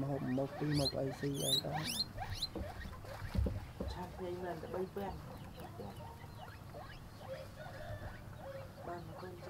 một một đi một AC rồi đó. Bên.